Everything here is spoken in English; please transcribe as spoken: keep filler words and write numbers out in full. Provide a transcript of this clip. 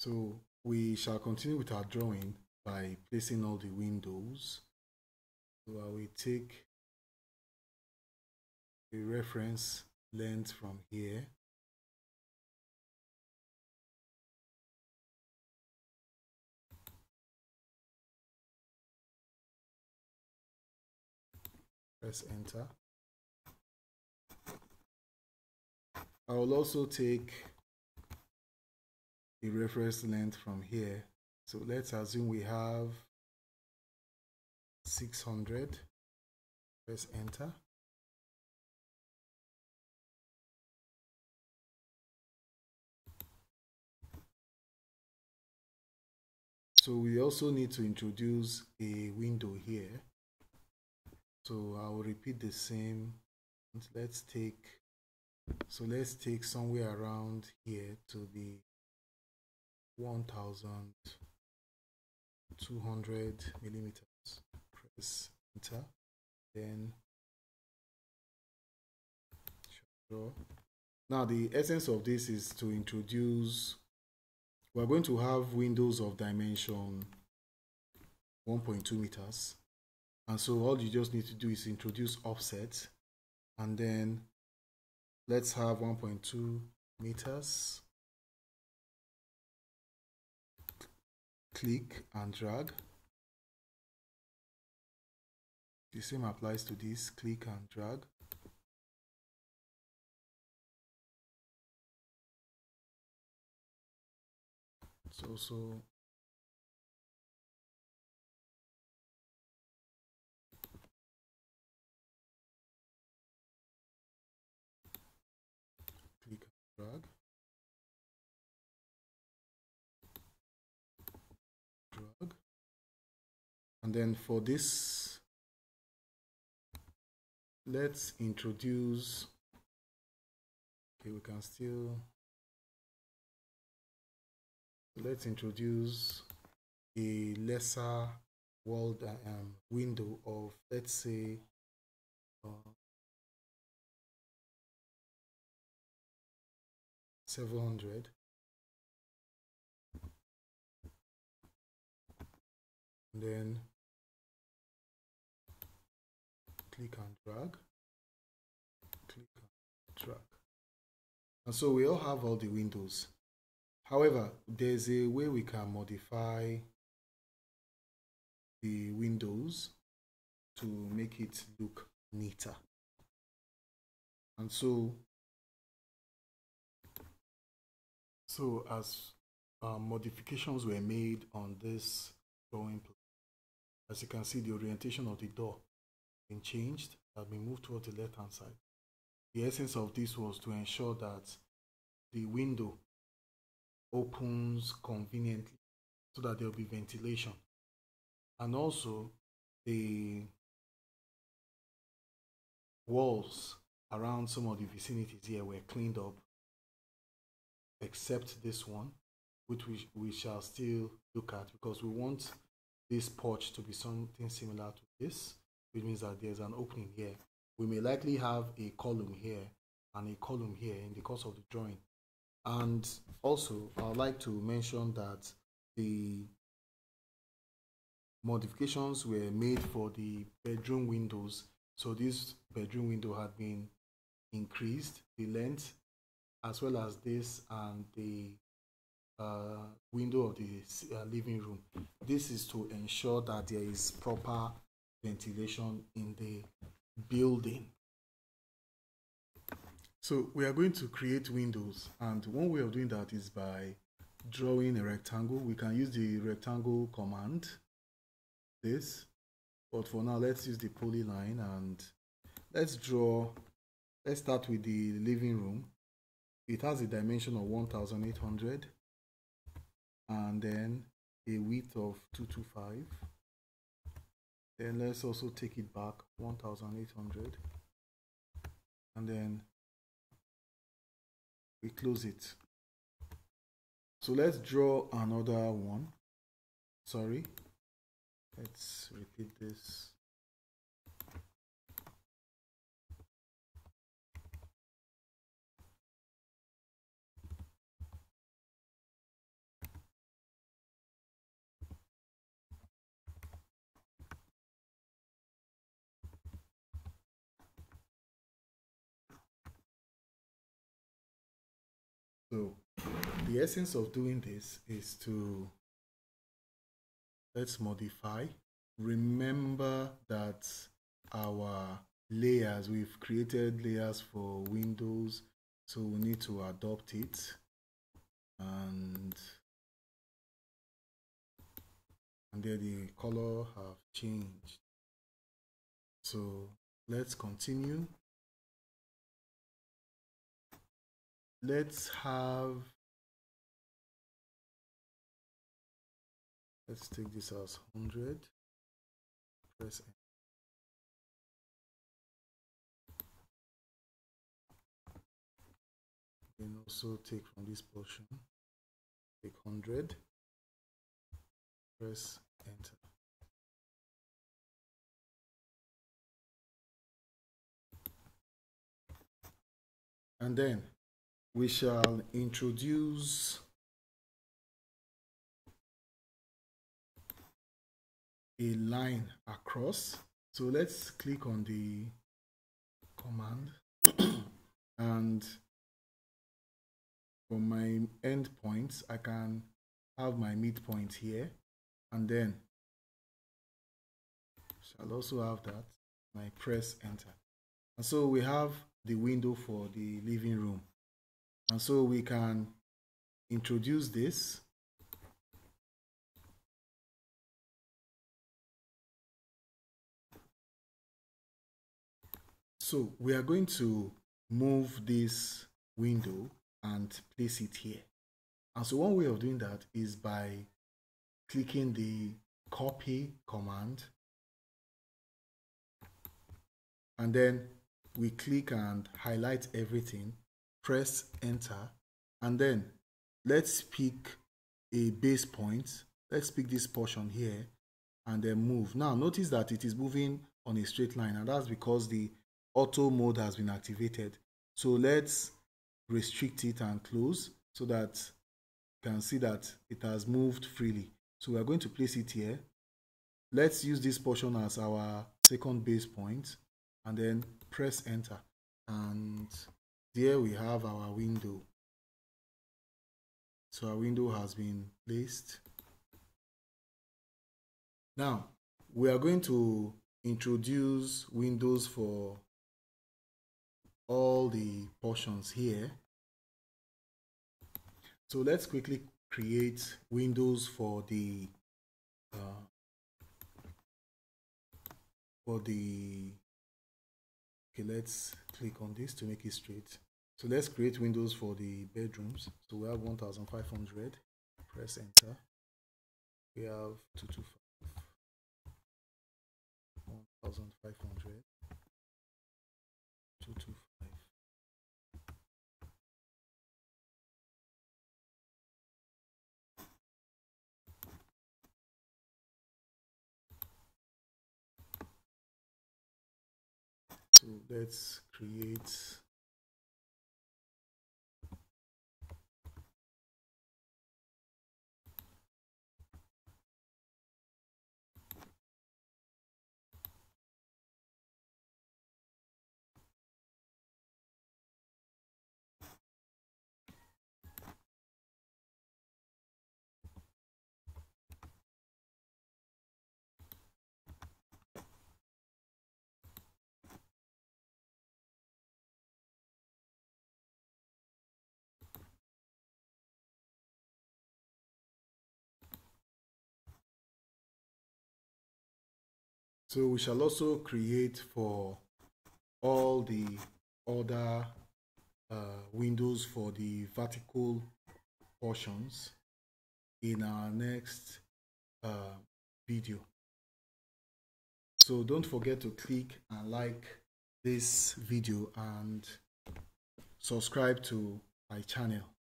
So we shall continue with our drawing by placing all the windows. So I will take the reference length from here. Press enter. I will also take the reference length from here. So let's assume we have six hundred. Press enter. So we also need to introduce a window here. So I will repeat the same. Let's take, so let's take somewhere around here to the one thousand two hundred millimeters. Press enter. Then draw. Now the essence of this is to introduce, we're going to have windows of dimension one point two meters. And so all you just need to do is introduce offset, and then let's have one point two meters. Click and drag. The same applies to this. Click and drag. It's also Drag, drag, and then for this, let's introduce. Okay, we can still. Let's introduce a lesser world um, window of, let's say. Uh, seven hundred. And then click and drag, click and drag. And so we all have all the windows. However, there's a way we can modify the windows to make it look neater. And so So as uh, modifications were made on this drawing plan, as you can see, the orientation of the door has been changed, has been moved towards the left hand side. The essence of this was to ensure that the window opens conveniently so that there will be ventilation. And also the walls around some of the vicinities here were cleaned up, except this one, which we, we shall still look at, because we want this porch to be something similar to this, which means that there's an opening here. We may likely have a column here and a column here in the course of the drawing. And also, I'd like to mention that the modifications were made for the bedroom windows. So this bedroom window had been increased, the length, as well as this and the uh, window of the uh, living room. This is to ensure that there is proper ventilation in the building. So we are going to create windows, and one way of doing that is by drawing a rectangle. We can use the rectangle command, this, but for now let's use the polyline, and let's draw, let's start with the living room. It has a dimension of one thousand eight hundred and then a width of two hundred twenty-five. Then let's also take it back, one thousand eight hundred, and then we close it. So let's draw another one. Sorry, let's repeat this. the essence of doing this is to, let's modify. Remember that our layers, we've created layers for Windows, so we need to adopt it and and then the color have changed. So let's continue. Let's have, let's take this as one hundred, press enter. And also take from this portion, take one hundred, press enter. And then we shall introduce a line across. So let's click on the command and for my endpoints, I can have my midpoint here, and then shall also have that. My press enter, and so we have the window for the living room, and so we can introduce this. So we are going to move this window and place it here. And so one way of doing that is by clicking the copy command, and then we click and highlight everything, press enter, and then let's pick a base point. Let's pick this portion here and then move. Now notice that it is moving on a straight line, and that's because the auto mode has been activated. So let's restrict it and close so that you can see that it has moved freely. So we are going to place it here. Let's use this portion as our second base point and then press enter. And there we have our window. So our window has been placed. Now we are going to introduce windows for all the portions here. So let's quickly create windows for the uh, for the okay, let's click on this to make it straight. So let's create windows for the bedrooms. So we have one thousand five hundred, press enter. We have two twenty-five, one thousand five hundred, two twenty-five. So let's create So we shall also create for all the other uh, windows for the vertical portions in our next uh, video. So don't forget to click and like this video and subscribe to my channel.